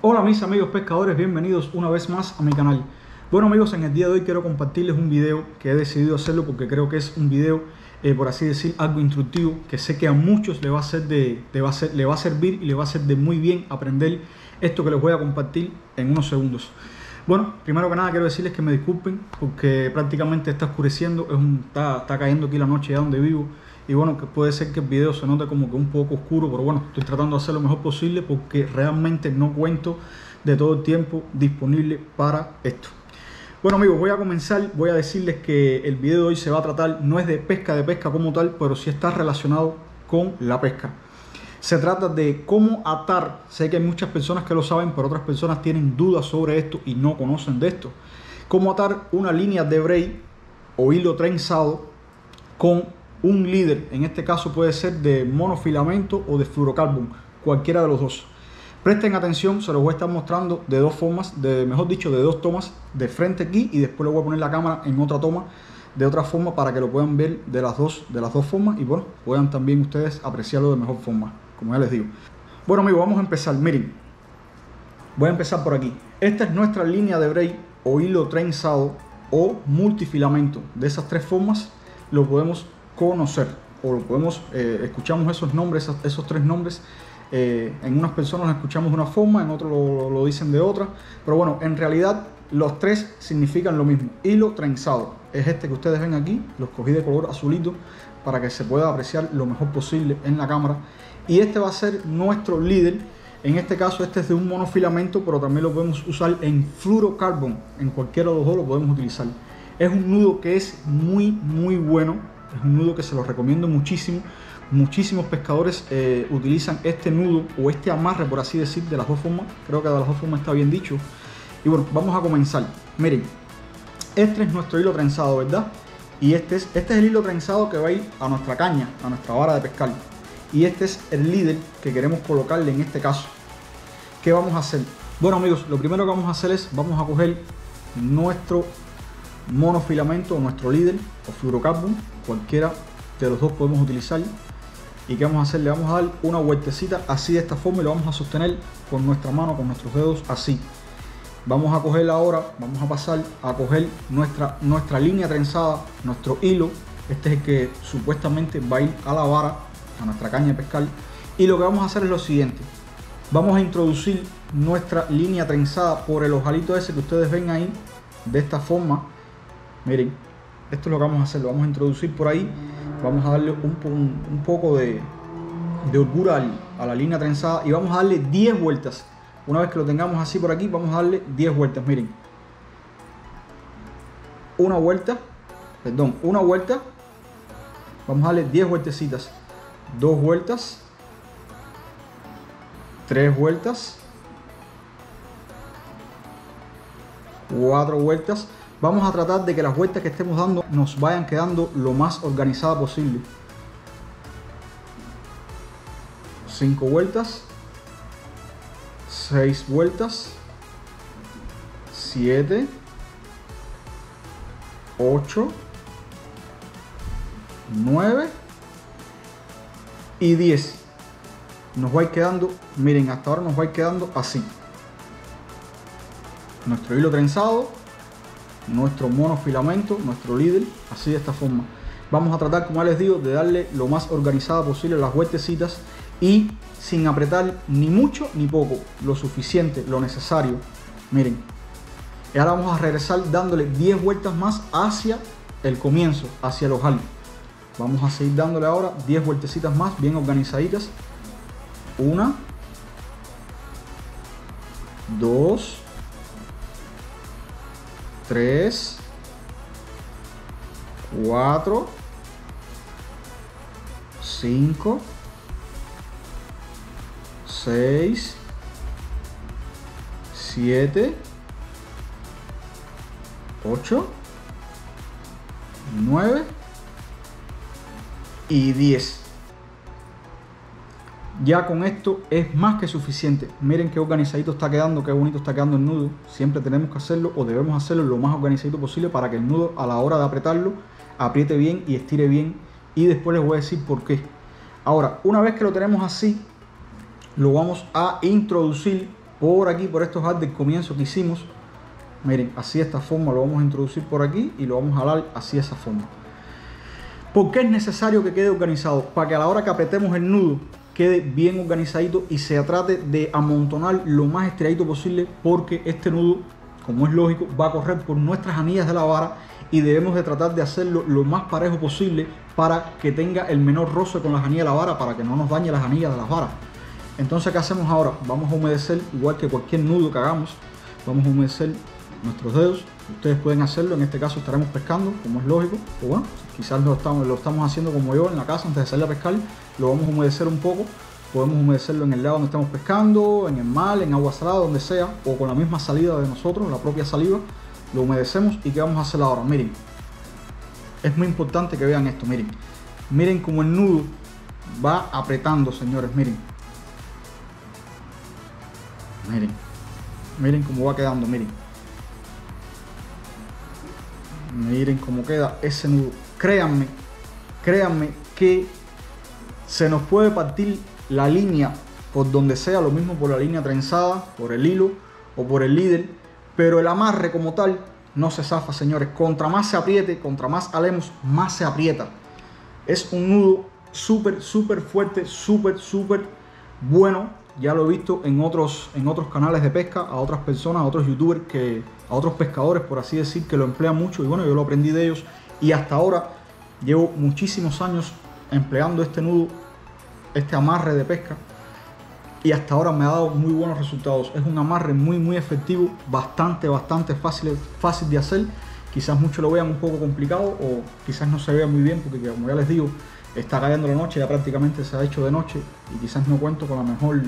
Hola mis amigos pescadores, bienvenidos una vez más a mi canal. Bueno amigos, en el día de hoy quiero compartirles un video que he decidido hacerlo porque creo que es un video, por así decir, algo instructivo, que sé que a muchos le va a ser le va a servir y le va a ser de muy bien aprender esto que les voy a compartir en unos segundos. Bueno, primero que nada quiero decirles que me disculpen porque prácticamente está oscureciendo, está cayendo aquí la noche ya donde vivo. Y bueno, que puede ser que el video se note como que un poco oscuro, pero bueno, estoy tratando de hacer lo mejor posible porque realmente no cuento de todo el tiempo disponible para esto. Bueno amigos, voy a comenzar, voy a decirles que el video de hoy se va a tratar, no es de pesca como tal, pero sí está relacionado con la pesca. Se trata de cómo atar. Sé que hay muchas personas que lo saben, pero otras personas tienen dudas sobre esto y no conocen de esto. Cómo atar una línea de braid o hilo trenzado con un líder, en este caso puede ser de monofilamento o de fluorocarbono, cualquiera de los dos. Presten atención, se los voy a estar mostrando de dos formas, mejor dicho, de dos tomas, de frente aquí y después le voy a poner la cámara en otra toma, de otra forma, para que lo puedan ver de las dos formas y bueno, puedan también ustedes apreciarlo de mejor forma, como ya les digo. Bueno amigos, vamos a empezar, miren. Voy a empezar por aquí. Esta es nuestra línea de braid o hilo trenzado o multifilamento. De esas tres formas lo podemos conocer o lo podemos escuchamos esos nombres, esos tres nombres, en unas personas escuchamos de una forma, en otros lo dicen de otra, pero bueno, en realidad los tres significan lo mismo. Hilo trenzado es este que ustedes ven aquí, los cogí de color azulito para que se pueda apreciar lo mejor posible en la cámara, y este va a ser nuestro líder. En este caso este es de un monofilamento, pero también lo podemos usar en fluorocarbono, en cualquiera de los dos lo podemos utilizar. Es un nudo que es muy bueno. Es un nudo que se los recomiendo muchísimo. Muchísimos pescadores utilizan este nudo o este amarre, por así decir, de las dos formas. Creo que de las dos formas está bien dicho. Y bueno, vamos a comenzar. Miren, este es nuestro hilo trenzado, ¿verdad? Y este es el hilo trenzado que va a ir a nuestra caña, a nuestra vara de pescar. Y este es el líder que queremos colocarle en este caso. ¿Qué vamos a hacer? Bueno amigos, lo primero que vamos a hacer es, vamos a coger nuestro monofilamento o nuestro líder o fluorocarbono, cualquiera de los dos podemos utilizar, y que vamos a hacer, le vamos a dar una vueltecita así de esta forma y lo vamos a sostener con nuestra mano, con nuestros dedos así. Vamos a coger ahora, vamos a pasar a coger nuestra línea trenzada, nuestro hilo, este es el que supuestamente va a ir a la vara, a nuestra caña de pescar, y lo que vamos a hacer es lo siguiente: vamos a introducir nuestra línea trenzada por el ojalito ese que ustedes ven ahí, de esta forma. Miren, esto es lo que vamos a hacer, lo vamos a introducir por ahí, vamos a darle un poco de holgura a la línea trenzada y vamos a darle 10 vueltas. Una vez que lo tengamos así por aquí, vamos a darle 10 vueltas, miren. Una vuelta, vamos a darle 10 vueltecitas, 2 vueltas, 3 vueltas, 4 vueltas. Vamos a tratar de que las vueltas que estemos dando nos vayan quedando lo más organizada posible. 5 vueltas, 6 vueltas, 7, 8, 9 y 10. Nos va a ir quedando, miren, hasta ahora nos va a ir quedando así. Nuestro hilo trenzado, nuestro monofilamento, nuestro líder, así de esta forma. Vamos a tratar, como ya les digo, de darle lo más organizada posible las vueltecitas y sin apretar ni mucho ni poco, lo suficiente, lo necesario. Miren, y ahora vamos a regresar dándole 10 vueltas más hacia el comienzo, hacia el ojal. Vamos a seguir dándole ahora 10 vueltecitas más, bien organizaditas. 1, 2, 3, 4, 5, 6, 7, 8, 9 y 10. Ya con esto es más que suficiente. Miren qué organizadito está quedando, qué bonito está quedando el nudo. Siempre tenemos que hacerlo o debemos hacerlo lo más organizadito posible para que el nudo, a la hora de apretarlo, apriete bien y estire bien. Y después les voy a decir por qué. Ahora, una vez que lo tenemos así, lo vamos a introducir por aquí, por estos haz del comienzo que hicimos. Miren, así esta forma lo vamos a introducir por aquí y lo vamos a jalar así esa forma. ¿Por qué es necesario que quede organizado? Para que a la hora que apretemos el nudo quede bien organizadito y se trate de amontonar lo más estrechito posible, porque este nudo, como es lógico, va a correr por nuestras anillas de la vara y debemos de tratar de hacerlo lo más parejo posible para que tenga el menor roce con las anillas de la vara, para que no nos dañe las anillas de las varas. Entonces, ¿qué hacemos ahora? Vamos a humedecer, igual que cualquier nudo que hagamos, vamos a humedecer nuestros dedos. Ustedes pueden hacerlo, en este caso estaremos pescando, como es lógico, o bueno, quizás lo estamos haciendo como yo en la casa antes de salir a pescar. Lo vamos a humedecer un poco, podemos humedecerlo en el lado donde estamos pescando, en el mar, en agua salada, donde sea, o con la misma salida de nosotros, la propia saliva, lo humedecemos. ¿Y qué vamos a hacer ahora? Miren, es muy importante que vean esto, miren, miren como el nudo va apretando, señores, miren, miren, miren cómo va quedando, miren. Miren cómo queda ese nudo. Créanme, créanme que se nos puede partir la línea por donde sea, lo mismo por la línea trenzada, por el hilo o por el líder, pero el amarre como tal no se zafa, señores. Contra más se apriete, contra más alemos, más se aprieta. Es un nudo súper, súper fuerte, súper, súper bueno. Ya lo he visto en otros canales de pesca, a otras personas, a otros youtubers, que a otros pescadores, por así decir, que lo emplean mucho. Y bueno, yo lo aprendí de ellos y hasta ahora llevo muchísimos años empleando este nudo, este amarre de pesca, y hasta ahora me ha dado muy buenos resultados. Es un amarre muy muy efectivo, bastante fácil de hacer. Quizás muchos lo vean un poco complicado o quizás no se vea muy bien, porque como ya les digo, está cayendo la noche, ya prácticamente se ha hecho de noche y quizás no cuento con la mejor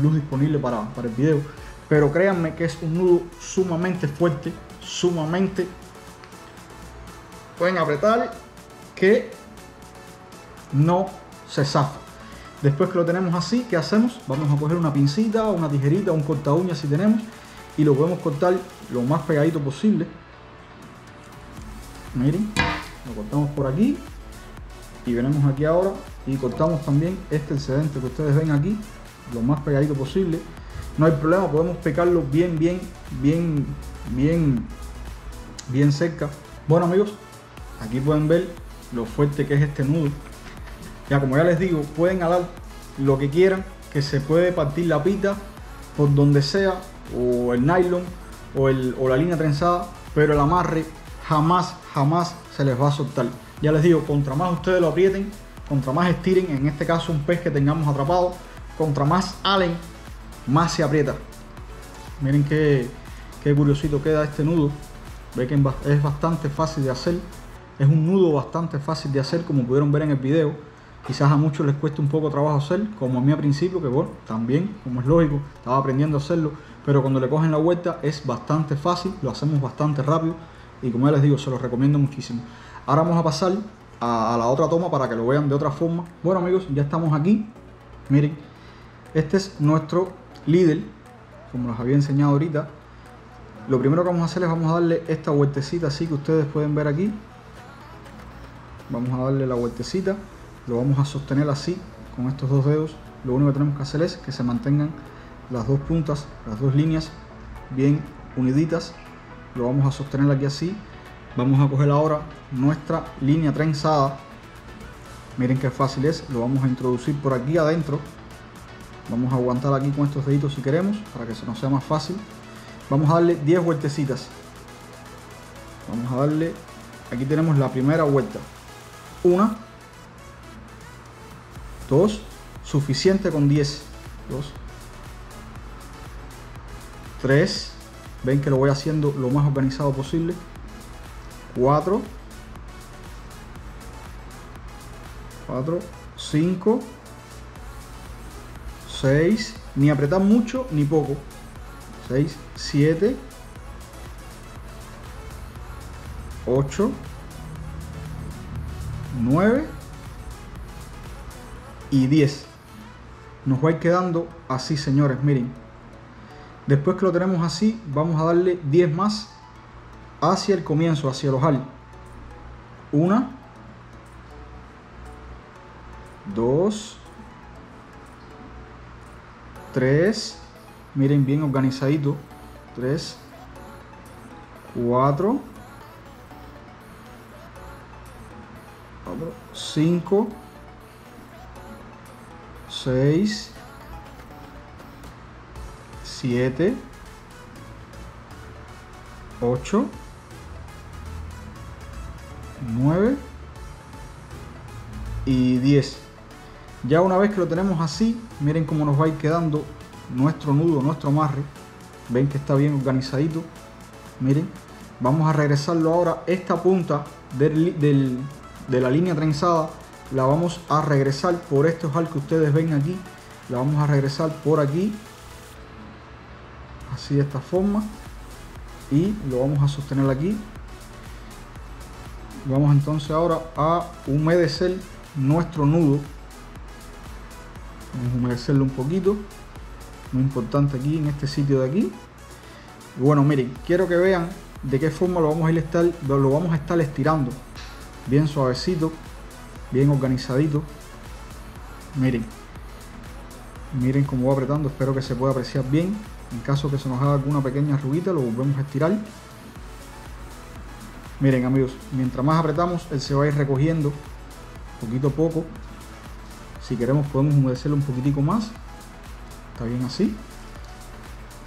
luz disponible para el video. Pero créanme que es un nudo sumamente fuerte, sumamente... Pueden apretar que no se zafa. Después que lo tenemos así, ¿qué hacemos? Vamos a coger una pincita, una tijerita, un corta uña si tenemos, y lo podemos cortar lo más pegadito posible. Miren, lo cortamos por aquí. Y venimos aquí ahora y cortamos también este excedente que ustedes ven aquí, lo más pegadito posible. No hay problema, podemos pecarlo bien cerca. Bueno amigos, aquí pueden ver lo fuerte que es este nudo. Ya como ya les digo, pueden jalar lo que quieran, que se puede partir la pita por donde sea, o el nylon o la línea trenzada, pero el amarre jamás se les va a soltar. Ya les digo, contra más ustedes lo aprieten, contra más estiren, en este caso un pez que tengamos atrapado, contra más halen, más se aprieta. Miren qué curiosito queda este nudo. Ve que es bastante fácil de hacer. Es un nudo bastante fácil de hacer, como pudieron ver en el video. Quizás a muchos les cueste un poco trabajo hacer, como a mí al principio, que bueno, también, como es lógico, estaba aprendiendo a hacerlo. Pero cuando le cogen la vuelta es bastante fácil, lo hacemos bastante rápido. Y como ya les digo, se los recomiendo muchísimo. Ahora vamos a pasar a la otra toma para que lo vean de otra forma. Bueno amigos, ya estamos aquí. Miren, este es nuestro líder, como les había enseñado ahorita. Lo primero que vamos a hacer es vamos a darle esta vueltecita así que ustedes pueden ver aquí. Vamos a darle la vueltecita, lo vamos a sostener así con estos dos dedos. Lo único que tenemos que hacer es que se mantengan las dos puntas, las dos líneas bien uniditas. Lo vamos a sostener aquí así. Vamos a coger ahora nuestra línea trenzada. Miren qué fácil es. Lo vamos a introducir por aquí adentro. Vamos a aguantar aquí con estos deditos si queremos, para que se nos sea más fácil. Vamos a darle 10 vueltecitas. Vamos a darle... Aquí tenemos la primera vuelta. 1, 2, suficiente con 10. 2, 3. Ven que lo voy haciendo lo más organizado posible. 4, 5, 6. Ni apretar mucho ni poco. 6, 7, 8, 9 y 10. Nos va a ir quedando así, señores, miren. Después que lo tenemos así, vamos a darle 10 más hacia el comienzo, hacia el ojal. 1, 2, 3, miren bien organizadito, 3, 4, 5, 6, 7, 8, 9 y 10. Ya una vez que lo tenemos así, miren cómo nos va a ir quedando nuestro nudo, nuestro amarre. Ven que está bien organizadito. Miren, vamos a regresarlo ahora. Esta punta de la línea trenzada la vamos a regresar por este ojal que ustedes ven aquí. La vamos a regresar por aquí, así de esta forma, y lo vamos a sostener aquí. Vamos entonces ahora a humedecer nuestro nudo. Vamos a humedecerlo un poquito, muy importante aquí en este sitio de aquí. Y bueno, miren, quiero que vean de qué forma lo vamos a estar estirando, bien suavecito, bien organizadito. Miren, miren cómo va apretando, espero que se pueda apreciar bien. En caso que se nos haga alguna pequeña arruguita, lo volvemos a estirar. Miren amigos, mientras más apretamos, él se va a ir recogiendo poquito a poco. Si queremos podemos humedecerlo un poquitico más. Está bien así.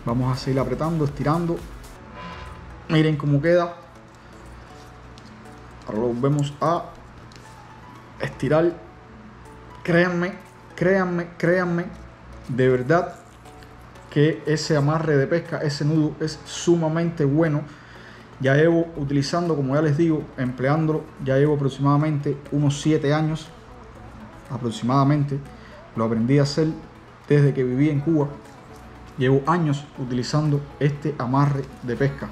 Vamos a seguir apretando, estirando. Miren cómo queda. Ahora lo volvemos a estirar. Créanme, créanme, créanme, de verdad que ese amarre de pesca, ese nudo es sumamente bueno. Ya llevo utilizando, como ya les digo, empleándolo, ya llevo aproximadamente unos 7 años, aproximadamente. Lo aprendí a hacer desde que viví en Cuba. Llevo años utilizando este amarre de pesca.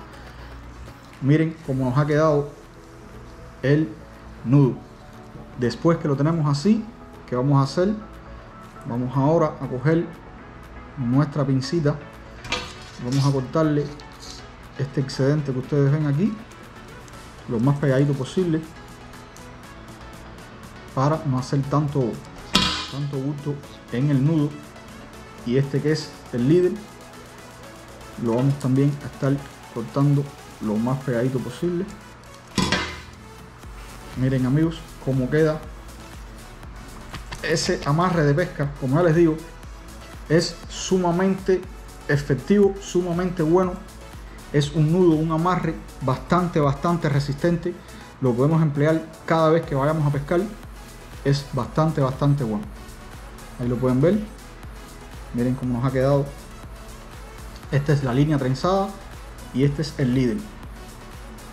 Miren cómo nos ha quedado el nudo. Después que lo tenemos así, ¿qué vamos a hacer? Vamos ahora a coger nuestra pincita. Vamos a cortarle este excedente que ustedes ven aquí, lo más pegadito posible, para no hacer tanto bulto en el nudo. Y este que es el líder, lo vamos también a estar cortando lo más pegadito posible. Miren amigos cómo queda ese amarre de pesca. Como ya les digo, es sumamente efectivo, sumamente bueno. Es un nudo, un amarre bastante resistente. Lo podemos emplear cada vez que vayamos a pescar. Es bastante bueno. Ahí lo pueden ver. Miren cómo nos ha quedado. Esta es la línea trenzada y este es el líder.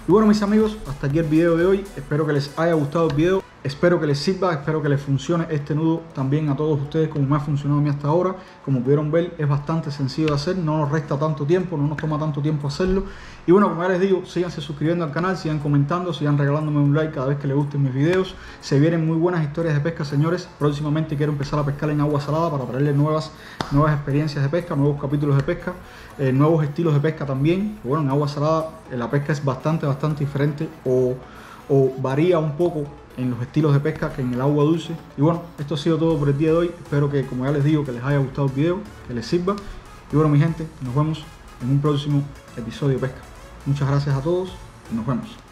Y bueno mis amigos, hasta aquí el video de hoy. Espero que les haya gustado el video. Espero que les sirva, espero que les funcione este nudo también a todos ustedes como me ha funcionado a mí hasta ahora. Como pudieron ver, es bastante sencillo de hacer, no nos resta tanto tiempo, no nos toma tanto tiempo hacerlo. Y bueno, como ya les digo, síganse suscribiendo al canal, sigan comentando, sigan regalándome un like cada vez que les gusten mis videos. Se vienen muy buenas historias de pesca, señores. Próximamente quiero empezar a pescar en agua salada para traerles nuevas experiencias de pesca, nuevos capítulos de pesca, nuevos estilos de pesca también. Bueno, en agua salada la pesca es bastante diferente o varía un poco en los estilos de pesca que en el agua dulce. Y bueno, esto ha sido todo por el día de hoy. Espero que, como ya les digo, que les haya gustado el video, que les sirva. Y bueno mi gente, nos vemos en un próximo episodio de pesca. Muchas gracias a todos y nos vemos.